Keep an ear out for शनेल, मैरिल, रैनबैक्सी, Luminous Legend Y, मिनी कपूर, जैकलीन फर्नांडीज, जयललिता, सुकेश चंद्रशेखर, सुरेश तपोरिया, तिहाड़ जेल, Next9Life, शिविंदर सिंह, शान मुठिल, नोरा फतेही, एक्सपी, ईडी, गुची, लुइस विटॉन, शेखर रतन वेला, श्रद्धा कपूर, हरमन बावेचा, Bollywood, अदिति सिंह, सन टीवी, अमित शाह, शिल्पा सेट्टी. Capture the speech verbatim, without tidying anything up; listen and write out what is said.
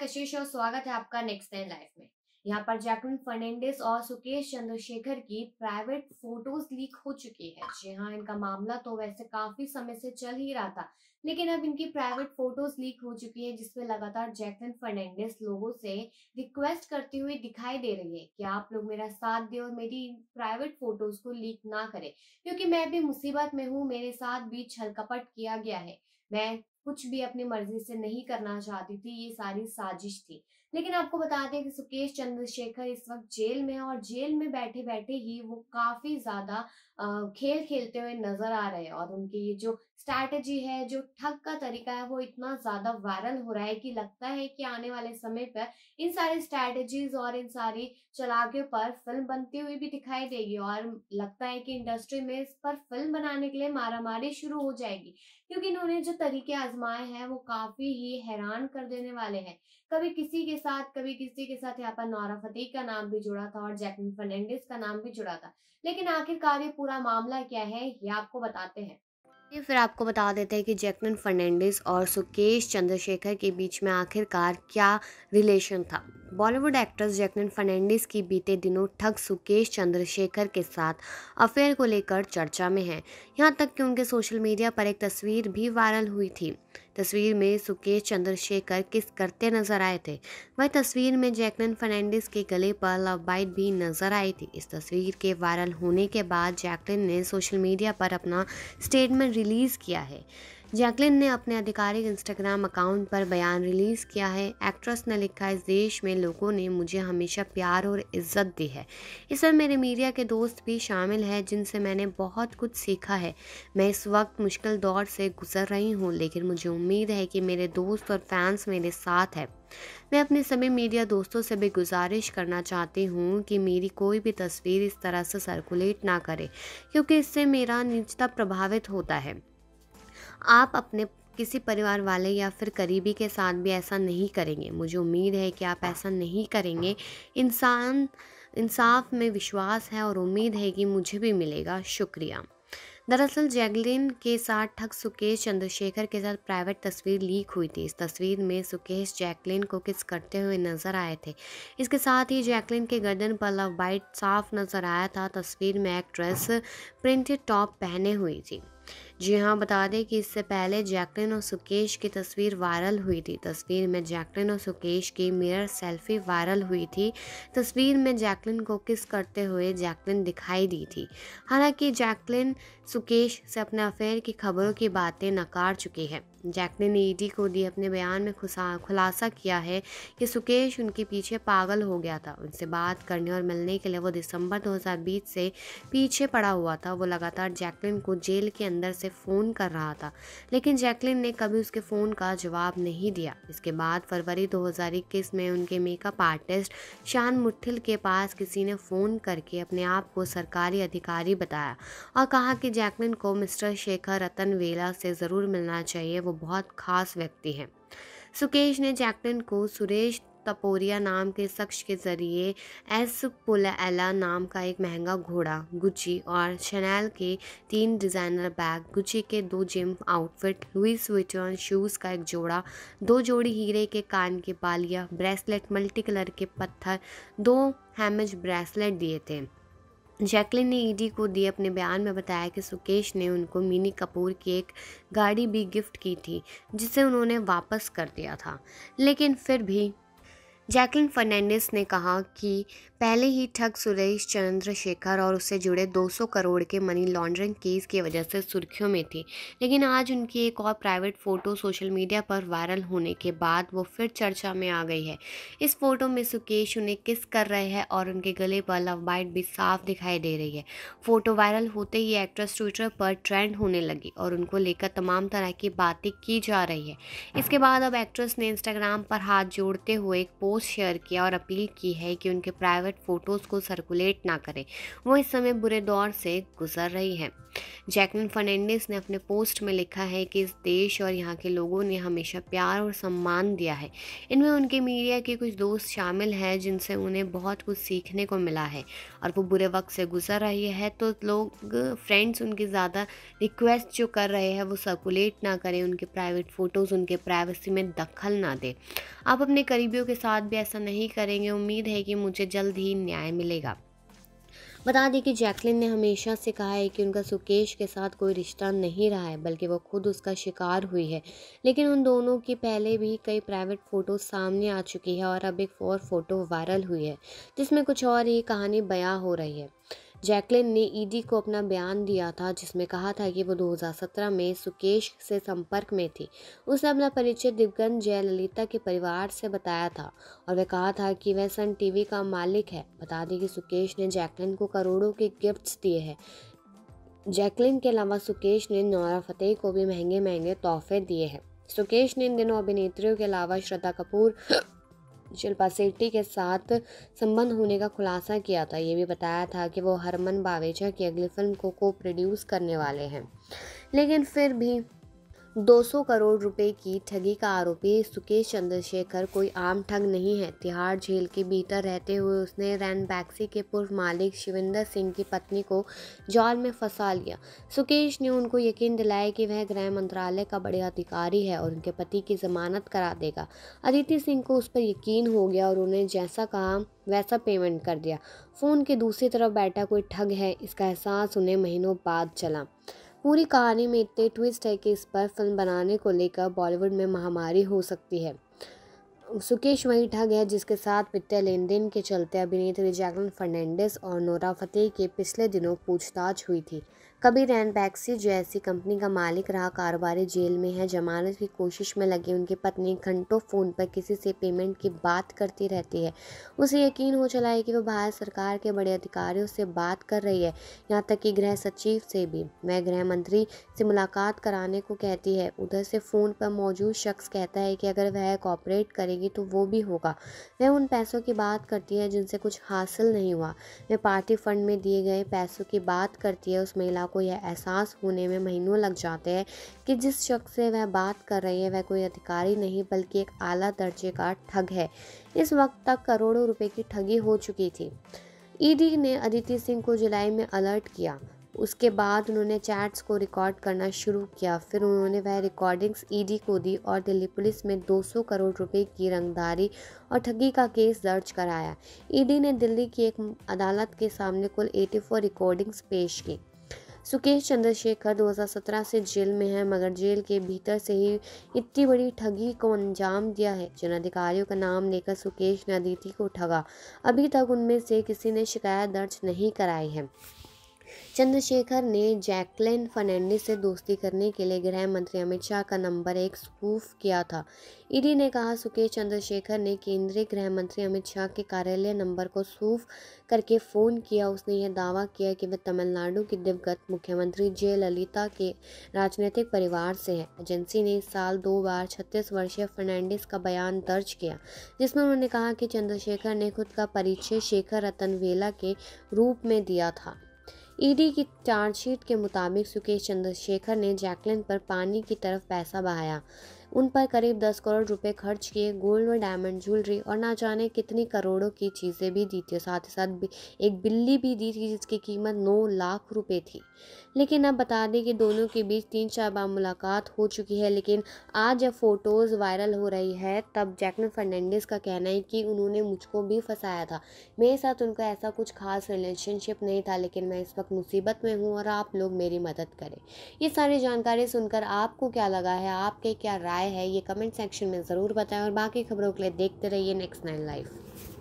मैं कशिश और स्वागत है आपका नेक्स्ट नाइन लाइफ में। यहाँ पर जैकलीन फर्नांडीज और सुकेश चंद्रशेखर की प्राइवेट फोटोज लीक हो चुकी है। जी हाँ, इनका मामला तो वैसे काफी समय से चल ही रहा था, लेकिन अब इनकी प्राइवेट फोटोज लीक हो चुकी है, जिसमें लगातार जैकलीन फर्नांडीज लोगों से रिक्वेस्ट करती हुई दिखाई दे रही है कि आप लोग मेरा साथ दे और मेरी प्राइवेट फोटोज को लीक ना करें, क्योंकि मैं भी मुसीबत में हूँ, मेरे साथ भी छलकपट किया गया है, मैं कुछ भी अपनी मर्जी से नहीं करना चाहती थी, ये सारी साजिश थी। लेकिन आपको बता दें कि सुकेश चंद्रशेखर इस वक्त जेल में है और जेल में बैठे बैठे ही वो काफी ज्यादा खेल खेलते हुए नजर आ रहे हैं और उनकी ये जो स्ट्रैटेजी है, जो ठग का तरीका है, वो इतना ज्यादा वायरल हो रहा है कि लगता है कि आने वाले समय पर इन सारी स्ट्रैटेजीज और इन सारी चलाकियों पर फिल्म बनती हुई भी दिखाई देगी और लगता है कि इंडस्ट्री में इस पर फिल्म बनाने के लिए मारामारी शुरू हो जाएगी, क्योंकि इन्होंने जो तरीके आजमाए हैं वो काफी ही हैरान कर देने वाले हैं। कभी किसी के साथ कभी किसी के साथ यहाँ पर नोरा फतेही का नाम भी जुड़ा था और जैकलीन फर्नांडीज का नाम भी जुड़ा था, लेकिन आखिरकार ये पूरा मामला क्या है ये आपको बताते हैं। ये फिर आपको बता देते हैं कि जैकलीन फर्नांडीज और सुकेश चंद्रशेखर के बीच में आखिरकार क्या रिलेशन था। बॉलीवुड एक्ट्रेस जैकलीन फर्नांडीज की बीते दिनों ठग सुकेश चंद्रशेखर के साथ अफेयर को लेकर चर्चा में है। यहाँ तक कि उनके सोशल मीडिया पर एक तस्वीर भी वायरल हुई थी। तस्वीर में सुकेश चंद्रशेखर किस करते नजर आए थे, वह तस्वीर में जैकलीन फर्नांडीज के गले पर लव बाइट भी नजर आई थी। इस तस्वीर के वायरल होने के बाद जैकलीन ने सोशल मीडिया पर अपना स्टेटमेंट रिलीज़ किया है। जैकलीन ने अपने आधिकारिक इंस्टाग्राम अकाउंट पर बयान रिलीज़ किया है। एक्ट्रेस ने लिखा, इस देश में लोगों ने मुझे हमेशा प्यार और इज्जत दी है, इसमें मेरे मीडिया के दोस्त भी शामिल हैं जिनसे मैंने बहुत कुछ सीखा है। मैं इस वक्त मुश्किल दौर से गुजर रही हूँ, लेकिन मुझे उम्मीद है कि मेरे दोस्त और फैंस मेरे साथ हैं। मैं अपने सभी मीडिया दोस्तों से भी गुजारिश करना चाहती हूँ कि मेरी कोई भी तस्वीर इस तरह से सर्कुलेट ना करे, क्योंकि इससे मेरा निजता प्रभावित होता है। आप अपने किसी परिवार वाले या फिर करीबी के साथ भी ऐसा नहीं करेंगे, मुझे उम्मीद है कि आप ऐसा नहीं करेंगे। इंसान इंसाफ में विश्वास है और उम्मीद है कि मुझे भी मिलेगा, शुक्रिया। दरअसल जैकलीन के साथ ठग सुकेश चंद्रशेखर के साथ प्राइवेट तस्वीर लीक हुई थी। इस तस्वीर में सुकेश जैकलीन को किस करते हुए नजर आए थे। इसके साथ ही जैकलीन के गर्दन पर लव बाइट साफ नजर आया था। तस्वीर में एक्ट्रेस प्रिंटेड टॉप पहने हुई थी। जी हाँ, बता दें कि इससे पहले जैकलीन और सुकेश की तस्वीर वायरल हुई थी। तस्वीर में जैकलीन और सुकेश की मिरर सेल्फी वायरल हुई थी। तस्वीर में जैकलीन को किस करते हुए जैकलीन दिखाई दी थी। हालांकि जैकलीन सुकेश से अपने अफेयर की खबरों की बातें नकार चुकी है। जैकलीन ने ईडी को दिए अपने बयान में खुलासा किया है कि सुकेश उनके पीछे पागल हो गया था। उनसे बात करने और मिलने के लिए वो दिसंबर दो हज़ार बीस से पीछे पड़ा हुआ था। वो लगातार जैकलीन को जेल के अंदर से फ़ोन कर रहा था, लेकिन जैकलीन ने कभी उसके फ़ोन का जवाब नहीं दिया। इसके बाद फरवरी दो हज़ार इक्कीस में उनके मेकअप आर्टिस्ट शान मुठिल के पास किसी ने फ़ोन करके अपने आप को सरकारी अधिकारी बताया और कहा कि जैकलीन को मिस्टर शेखर रतन वेला से ज़रूर मिलना चाहिए, वो बहुत खास व्यक्ति हैं। सुकेश ने जैकलीन को सुरेश तपोरिया नाम के शख्स के जरिए एस पुलैला नाम का एक महंगा घोड़ा, गुची और शनेल के तीन डिज़ाइनर बैग, गुची के दो gym outfit, लुइस विटॉन shoes का एक जोड़ा, दो जोड़ी हीरे के कान के बालियां, ब्रेसलेट, मल्टी कलर के पत्थर, दो हैमज ब्रेसलेट दिए थे। जैकलीन ने ईडी को दिए अपने बयान में बताया कि सुकेश ने उनको मिनी कपूर की एक गाड़ी भी गिफ्ट की थी, जिसे उन्होंने वापस कर दिया था। लेकिन फिर भी जैकलीन फर्नांडीज ने कहा कि पहले ही ठग सुरेश चंद्रशेखर और उससे जुड़े दो सौ करोड़ के मनी लॉन्ड्रिंग केस की वजह से सुर्खियों में थी, लेकिन आज उनकी एक और प्राइवेट फ़ोटो सोशल मीडिया पर वायरल होने के बाद वो फिर चर्चा में आ गई है। इस फोटो में सुकेश उन्हें किस कर रहे हैं और उनके गले पर लव बाइट भी साफ दिखाई दे रही है। फ़ोटो वायरल होते ही एक्ट्रेस ट्विटर पर ट्रेंड होने लगी और उनको लेकर तमाम तरह की बातें की जा रही है। इसके बाद अब एक्ट्रेस ने इंस्टाग्राम पर हाथ जोड़ते हुए एक शेयर किया और अपील की है कि उनके प्राइवेट फोटोज को सर्कुलेट ना करें, वो इस समय बुरे दौर से गुजर रही हैं। जैकलीन फर्नांडीज ने अपने पोस्ट में लिखा है कि इस देश और यहाँ के लोगों ने हमेशा प्यार और सम्मान दिया है। इनमें उनके मीडिया के कुछ दोस्त शामिल हैं जिनसे उन्हें बहुत कुछ सीखने को मिला है और वो बुरे वक्त से गुजर रही है, तो लोग फ्रेंड्स उनकी ज़्यादा रिक्वेस्ट जो कर रहे हैं वो सर्कुलेट ना करें, उनके प्राइवेट फ़ोटोज़ उनके प्राइवेसी में दखल ना दें। आप अपने करीबियों के साथ भी ऐसा नहीं करेंगे। उम्मीद है कि मुझे जल्द ही न्याय मिलेगा। बता दें कि जैकलीन ने हमेशा से कहा है कि उनका सुकेश के साथ कोई रिश्ता नहीं रहा है, बल्कि वो खुद उसका शिकार हुई है। लेकिन उन दोनों की पहले भी कई प्राइवेट फ़ोटो सामने आ चुकी है और अब एक और फ़ोटो वायरल हुई है जिसमें कुछ और ही कहानी बयां हो रही है। जैकलीन ने ईडी को अपना बयान दिया था जिसमें कहा था कि वो दो हज़ार सत्रह में सुकेश से संपर्क में थी। उसने अपना परिचय दिग्गज जयललिता के परिवार से बताया था और वह कहा था कि वह सन टीवी का मालिक है। बता दें कि सुकेश ने जैकलीन को करोड़ों के गिफ्ट्स दिए हैं। जैकलीन के अलावा सुकेश ने नोरा फतेही को भी महंगे महंगे तोहफे दिए हैं। सुकेश ने इन दिनों अभिनेत्रियों के अलावा श्रद्धा कपूर, शिल्पा सेट्टी के साथ संबंध होने का खुलासा किया था। ये भी बताया था कि वो हरमन बावेचा की अगली फिल्म को को प्रोड्यूस करने वाले हैं। लेकिन फिर भी दो सौ करोड़ रुपए की ठगी का आरोपी सुकेश चंद्रशेखर कोई आम ठग नहीं है। तिहाड़ जेल के भीतर रहते हुए उसने रैनबैक्सी के पूर्व मालिक शिविंदर सिंह की पत्नी को जाल में फंसा लिया। सुकेश ने उनको यकीन दिलाया कि वह गृह मंत्रालय का बड़े अधिकारी है और उनके पति की जमानत करा देगा। अदिति सिंह को उस पर यकीन हो गया और उन्हें जैसा कहा वैसा पेमेंट कर दिया। फ़ोन के दूसरी तरफ बैठा कोई ठग है, इसका एहसास उन्हें महीनों बाद चला। पूरी कहानी में इतने ट्विस्ट है कि इस पर फिल्म बनाने को लेकर बॉलीवुड में महामारी हो सकती है। सुकेश वही ठग है जिसके साथ वित्तीय लेन देन के चलते अभिनेत्री जैकलीन फर्नांडीज और नोरा फतेही के पिछले दिनों पूछताछ हुई थी। कभी रैनबैक्सी जैसी कंपनी का मालिक रहा कारोबारी जेल में है। जमानत की कोशिश में लगी उनकी पत्नी घंटों फ़ोन पर किसी से पेमेंट की बात करती रहती है। उसे यकीन हो चला है कि वह भारत सरकार के बड़े अधिकारियों से बात कर रही है, यहाँ तक कि गृह सचिव से भी। वह गृह मंत्री से मुलाकात कराने को कहती है। उधर से फ़ोन पर मौजूद शख्स कहता है कि अगर वह कॉपरेट करेगी तो वो भी होगा। वह उन पैसों की बात करती है जिनसे कुछ हासिल नहीं हुआ। वह पार्टी फंड में दिए गए पैसों की बात करती है। उस महिला को यह एहसास होने में महीनों लग जाते हैं कि जिस शख्स से वह बात कर रही है वह कोई अधिकारी नहीं बल्कि एक आला दर्जे का ठग है। इस वक्त तक करोड़ों रुपए की ठगी हो चुकी थी। ईडी ने अदिति सिंह को जुलाई में अलर्ट किया। उसके बाद उन्होंने चैट्स को रिकॉर्ड करना शुरू किया। फिर उन्होंने वह रिकॉर्डिंग्स ईडी को दी और दिल्ली पुलिस में दो सौ करोड़ रुपए की रंगदारी और ठगी का केस दर्ज कराया। ईडी ने दिल्ली की एक अदालत के सामने कुल चौरासी रिकॉर्डिंग्स पेश की। सुकेश चंद्रशेखर दो हज़ार सत्रह से जेल में है, मगर जेल के भीतर से ही इतनी बड़ी ठगी को अंजाम दिया है। जिन अधिकारियों का नाम लेकर सुकेश ने अदिति को ठगा, अभी तक उनमें से किसी ने शिकायत दर्ज नहीं कराई है। चंद्रशेखर ने जैकलीन फर्नांडीज से दोस्ती करने के लिए गृह मंत्री अमित शाह का नंबर एक स्पूफ किया था। ईडी ने कहा सुकेश चंद्रशेखर ने केंद्रीय गृह मंत्री अमित शाह के कार्यालय नंबर को स्पूफ करके फ़ोन किया। उसने यह दावा किया कि वह तमिलनाडु की दिवगत मुख्यमंत्री जयललिता के राजनीतिक परिवार से है। एजेंसी ने इस साल दो बार छत्तीस वर्षीय फर्नांडीज का बयान दर्ज किया जिसमें उन्होंने कहा कि चंद्रशेखर ने खुद का परिचय शेखर रतन वेला के रूप में दिया था। ईडी की चार्जशीट के मुताबिक सुकेश चंद्रशेखर ने जैकलीन पर पानी की तरफ पैसा बहाया, उन पर करीब दस करोड़ रुपए खर्च किए, गोल्ड व डायमंड ज्वेलरी और ना जाने कितनी करोड़ों की चीज़ें भी दी थी। साथ ही साथ एक बिल्ली भी दी थी जिसकी कीमत नौ लाख रुपए थी। लेकिन अब बता दें कि दोनों के बीच तीन चार बार मुलाकात हो चुकी है। लेकिन आज जब फ़ोटोज़ वायरल हो रही है तब जैकलीन फर्नांडीज का कहना है कि उन्होंने मुझको भी फंसाया था, मेरे साथ उनका ऐसा कुछ खास रिलेशनशिप नहीं था, लेकिन मैं इस वक्त मुसीबत में हूँ और आप लोग मेरी मदद करें। ये सारी जानकारी सुनकर आपको क्या लगा है, आपके क्या राय है, ये कमेंट सेक्शन में ज़रूर बताएं और बाकी खबरों के लिए देखते रहिए नेक्स्ट नाइन लाइफ।